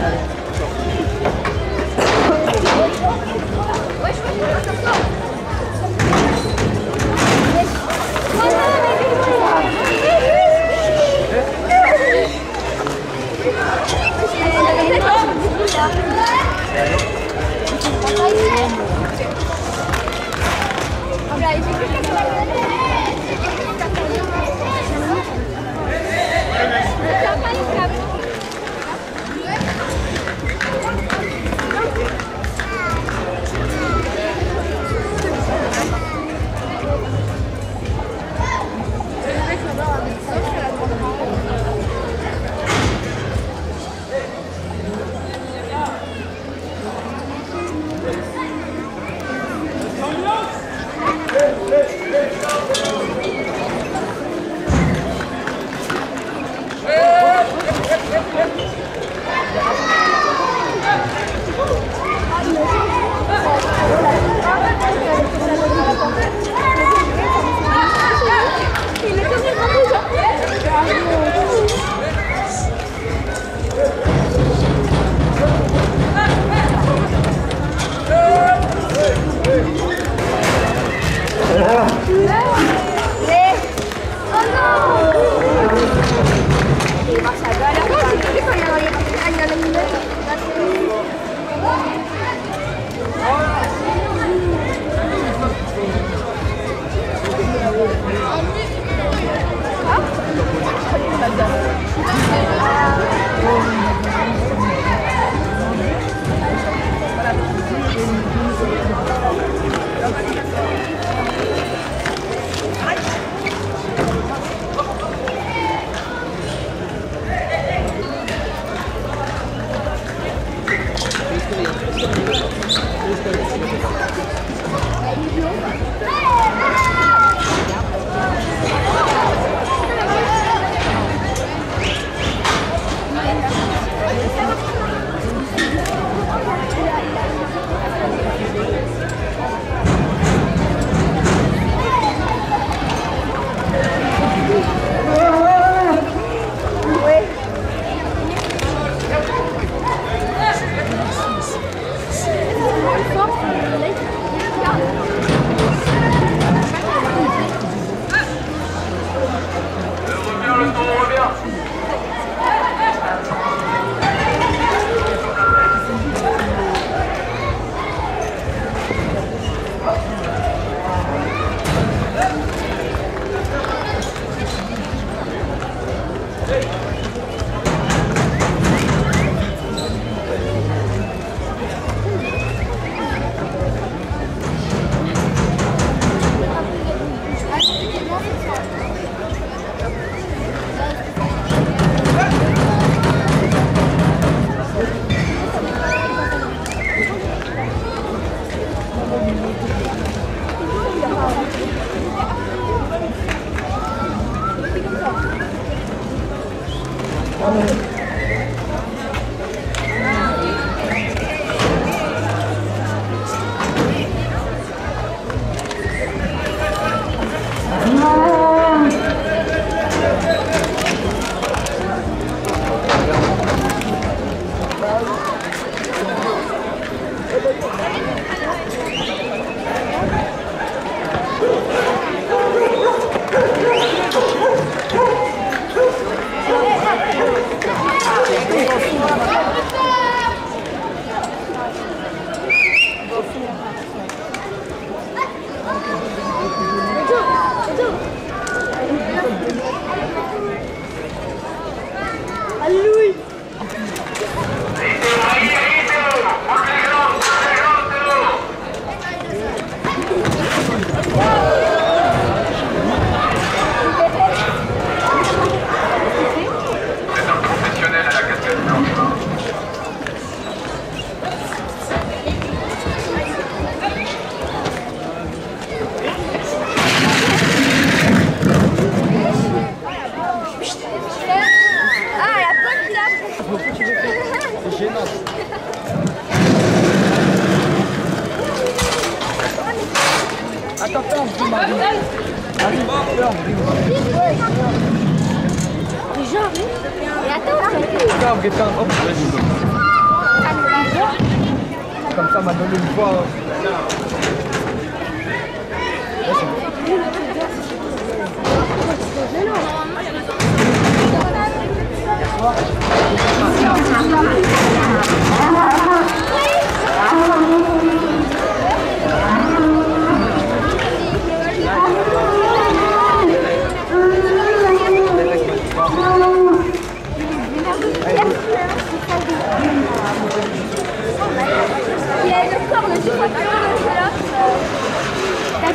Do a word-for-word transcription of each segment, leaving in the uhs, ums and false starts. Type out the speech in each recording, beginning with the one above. Regarde, Gaëtan, hop, vas-y. ça m'a donné une fois. Let's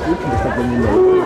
go to the second window.